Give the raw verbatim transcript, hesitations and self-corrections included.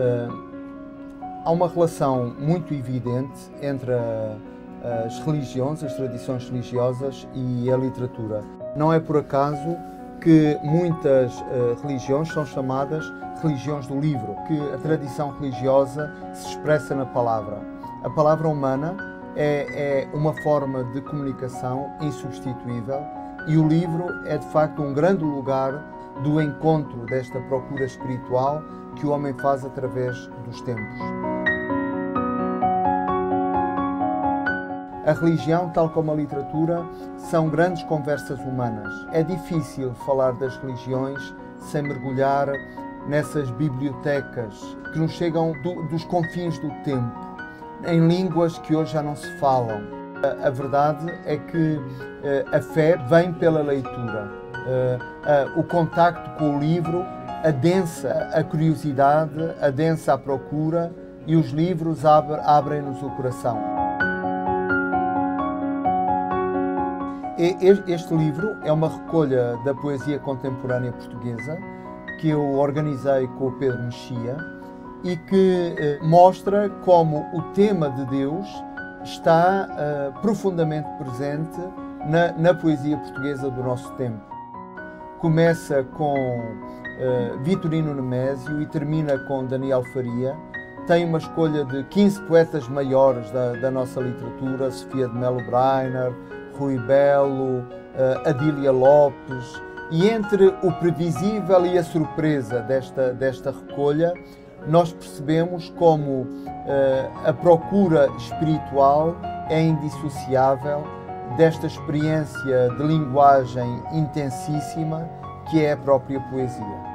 uh, há uma relação muito evidente entre a, as religiões, as tradições religiosas e a literatura. Não é por acaso que muitas uh, religiões são chamadas religiões do livro, que a tradição religiosa se expressa na palavra. A palavra humana é, é uma forma de comunicação insubstituível e o livro é de facto um grande lugar do encontro desta procura espiritual que o homem faz através dos tempos. A religião, tal como a literatura, são grandes conversas humanas. É difícil falar das religiões sem mergulhar nessas bibliotecas que nos chegam do, dos confins do tempo, em línguas que hoje já não se falam. A, a verdade é que eh, a fé vem pela leitura. Uh, uh, o contacto com o livro adensa a curiosidade, adensa a procura e os livros ab abrem-nos o coração. E, este livro é uma recolha da poesia contemporânea portuguesa que eu organizei com o Pedro Mexia e que uh, mostra como o tema de Deus está uh, profundamente presente na, na poesia portuguesa do nosso tempo. Começa com uh, Vitorino Nemésio e termina com Daniel Faria. Tem uma escolha de quinze poetas maiores da, da nossa literatura: Sofia de Mello Breyner, Rui Belo, uh, Adília Lopes. E entre o previsível e a surpresa desta, desta recolha, nós percebemos como uh, a procura espiritual é indissociável desta experiência de linguagem intensíssima que é a própria poesia.